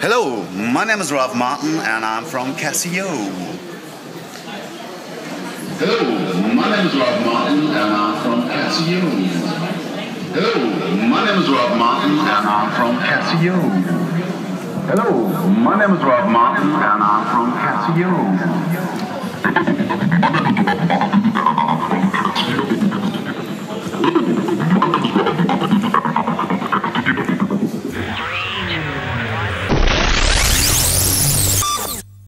Hello, my name is Ralph Maten and I'm from Casio. Hello, my name is Ralph Maten and I'm from Casio. Hello, my name is Ralph Maten and I'm from Casio. Hello, my name is Ralph Maten and I'm from Casio.